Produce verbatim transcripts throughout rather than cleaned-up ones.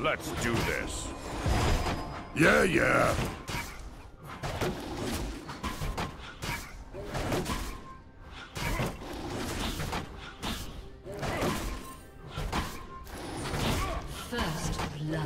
Let's do this. Yeah, yeah. First blood.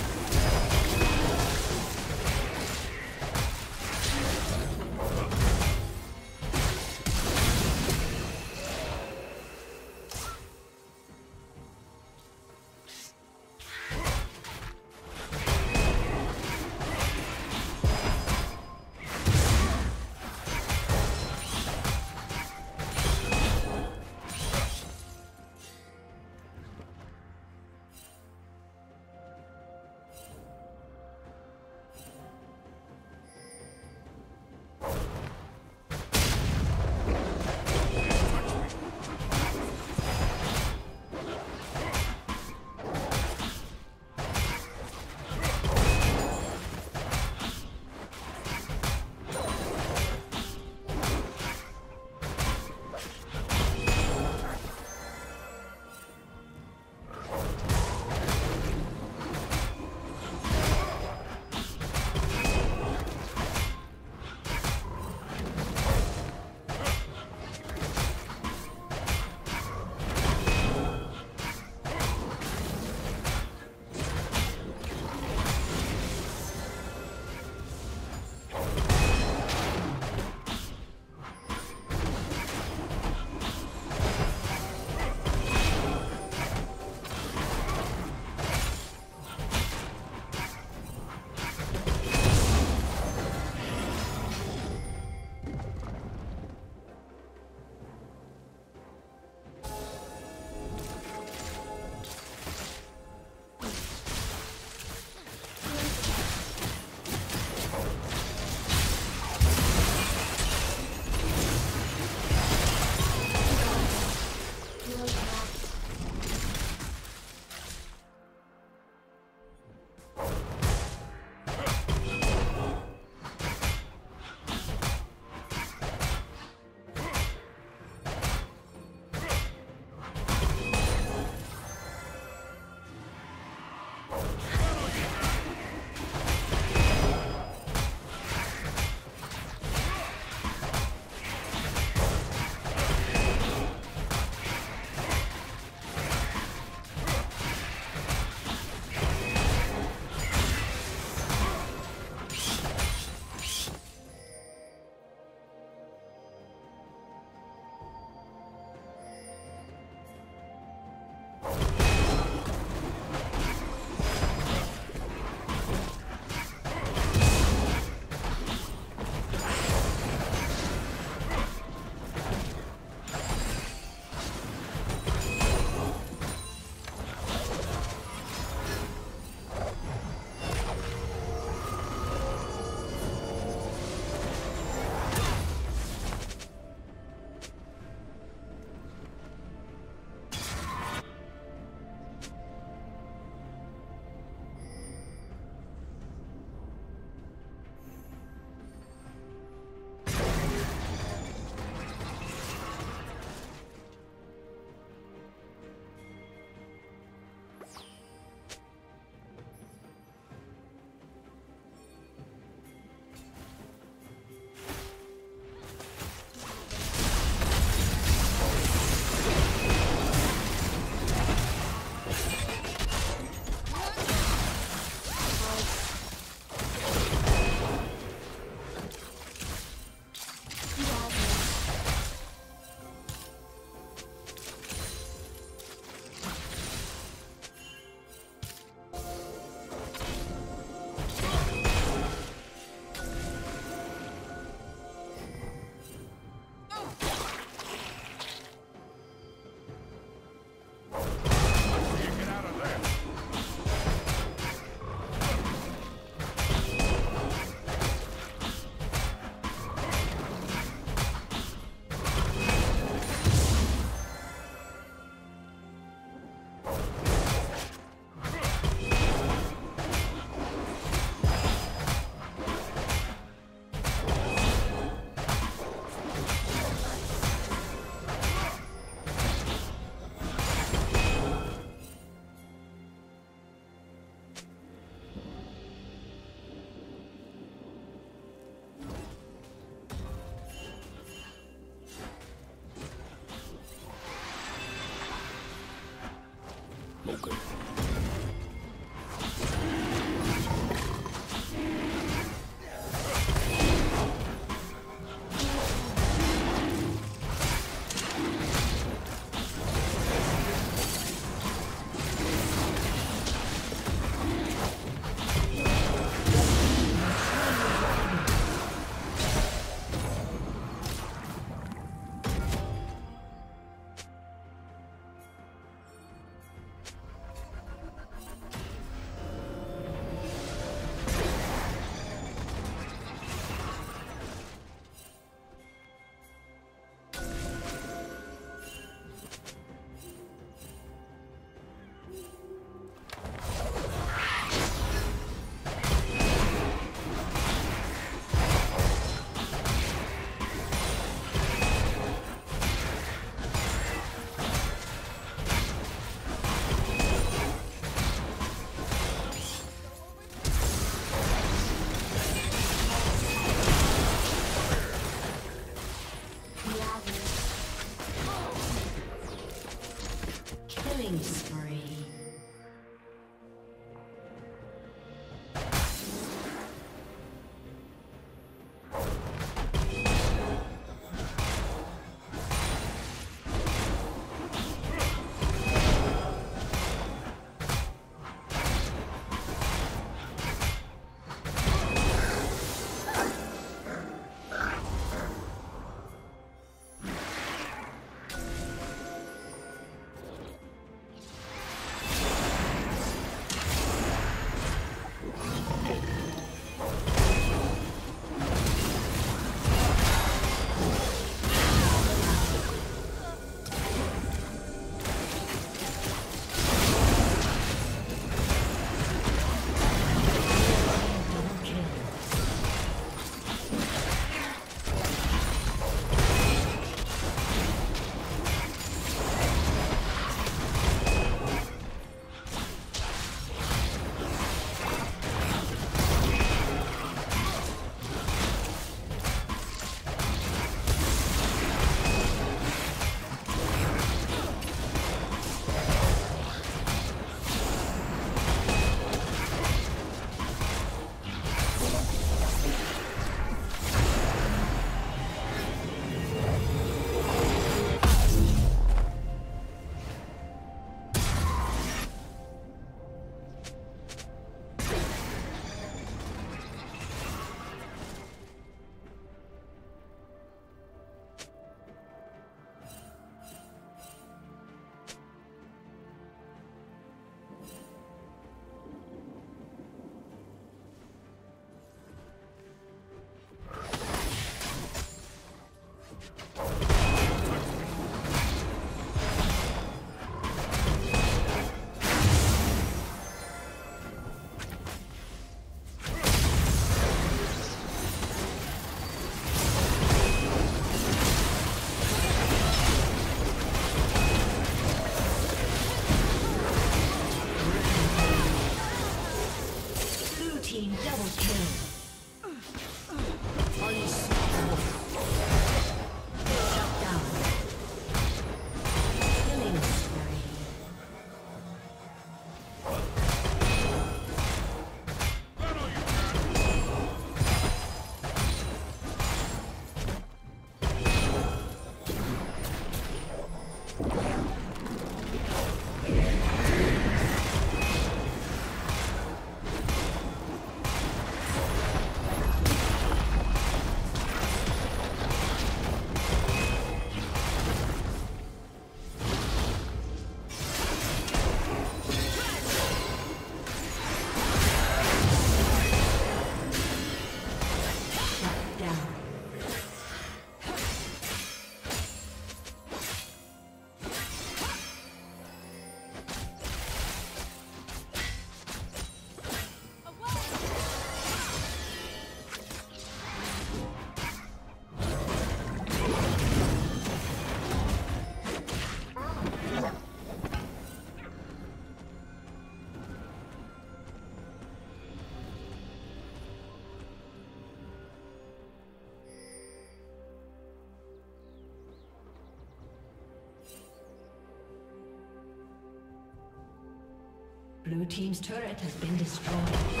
Blue team's turret has been destroyed.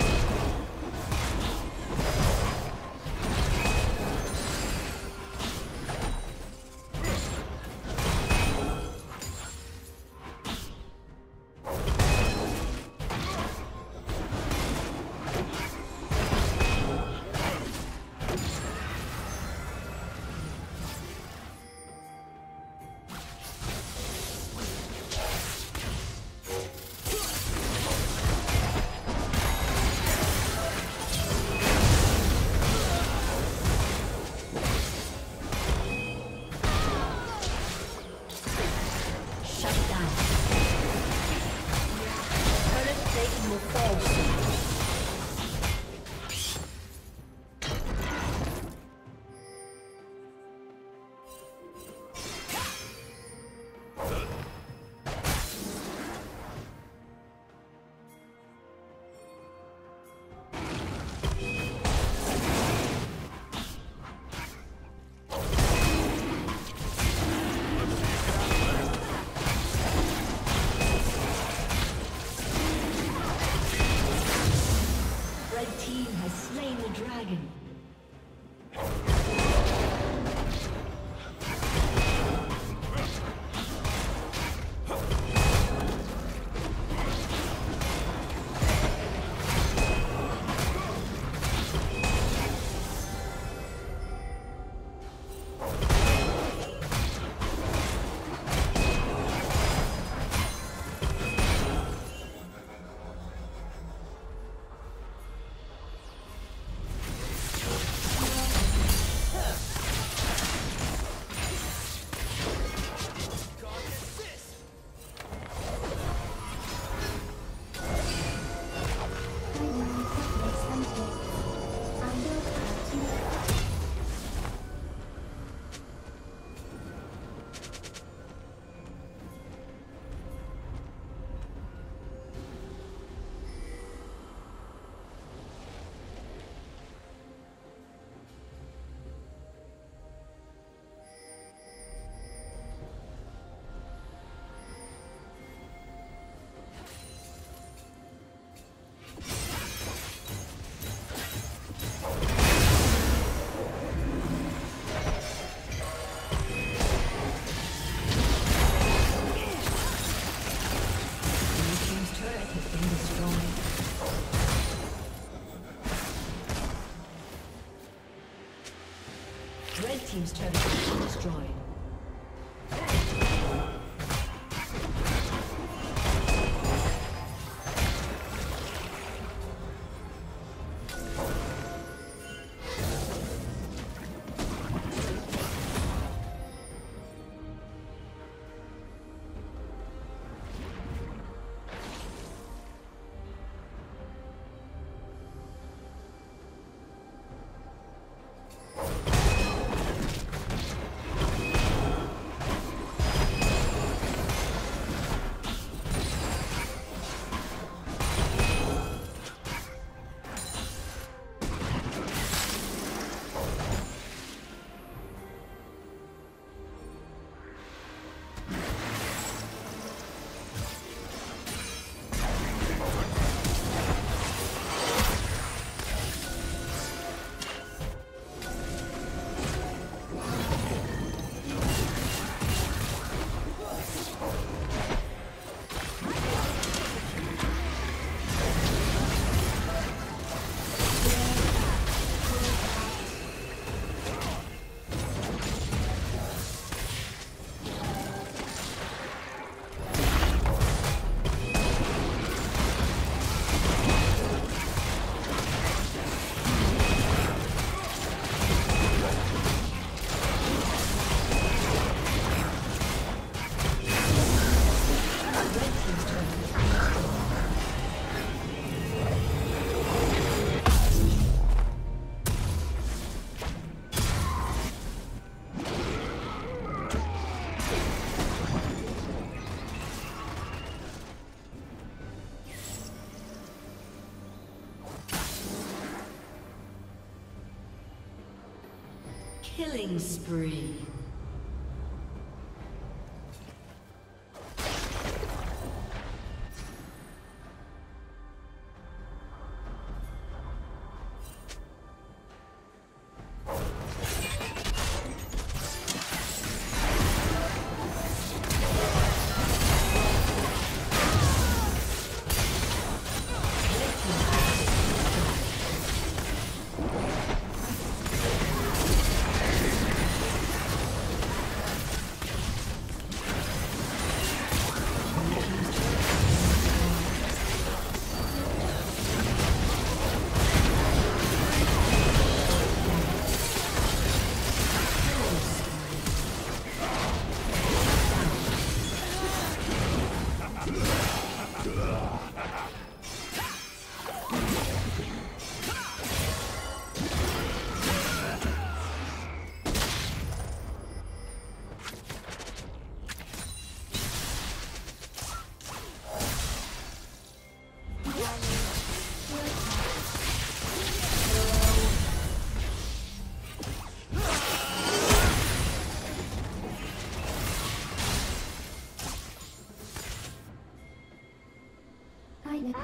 Team's turret has been destroyed. Killing spree. Lightning.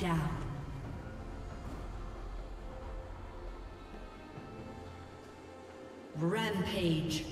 Down. Rampage.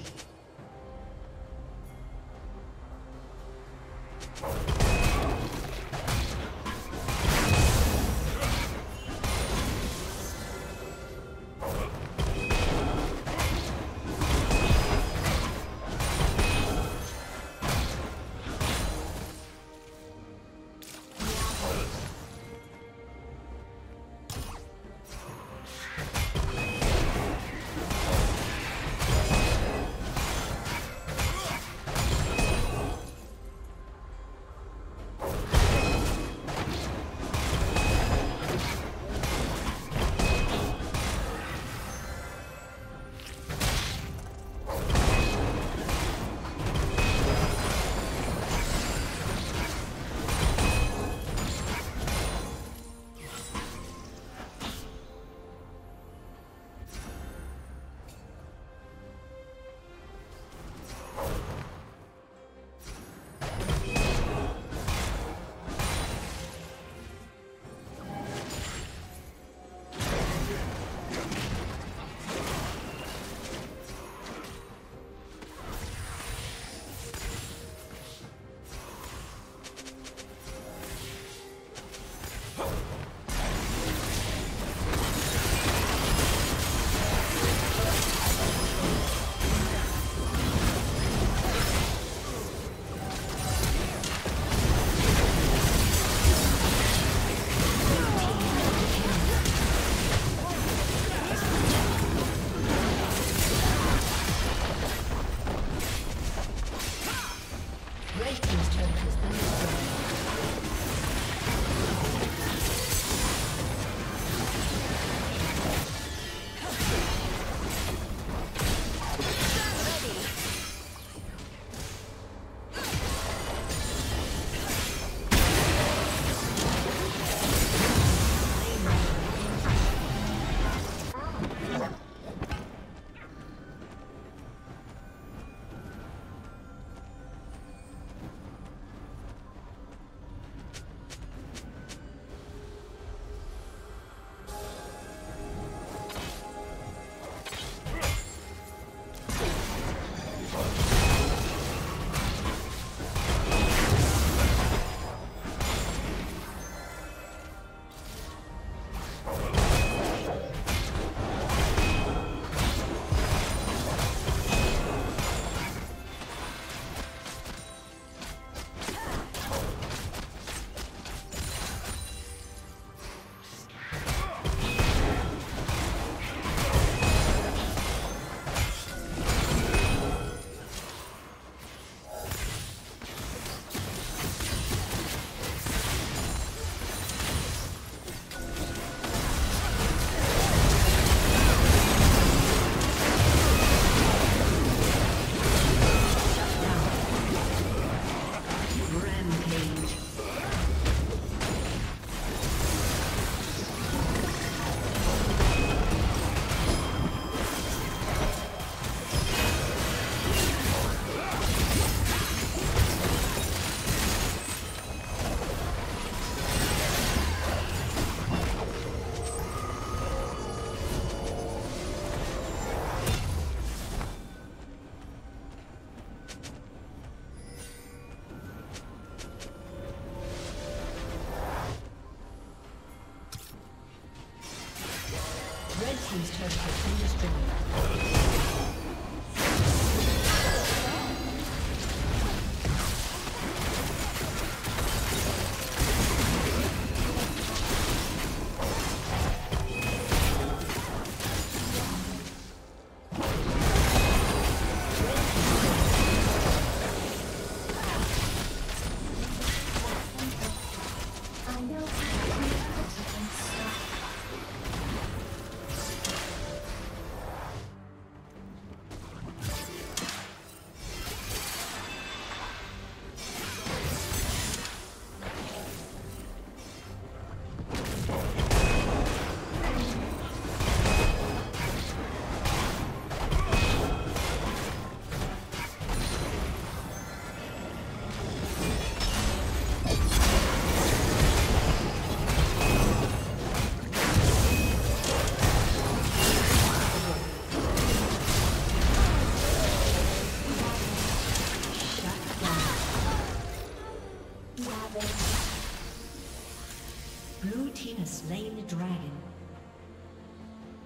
Slain the dragon.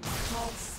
False.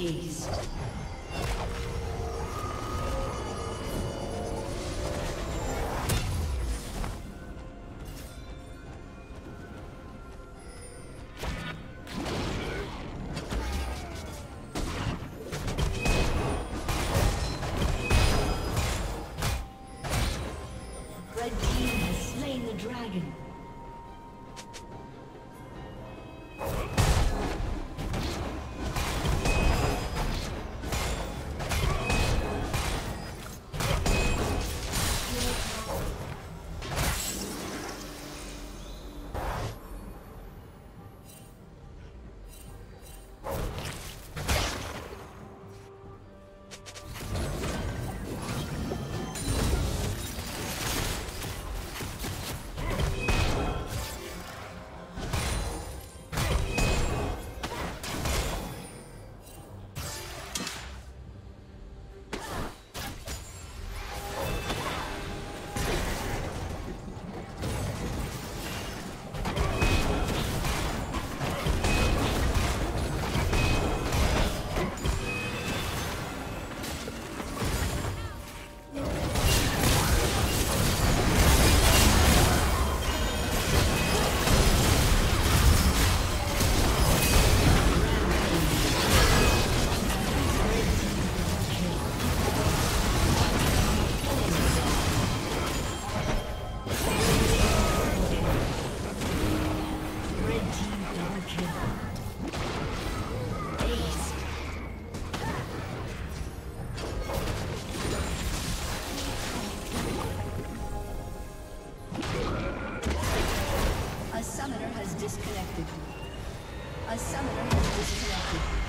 Amazed. Disconnected. A summoner has disconnected.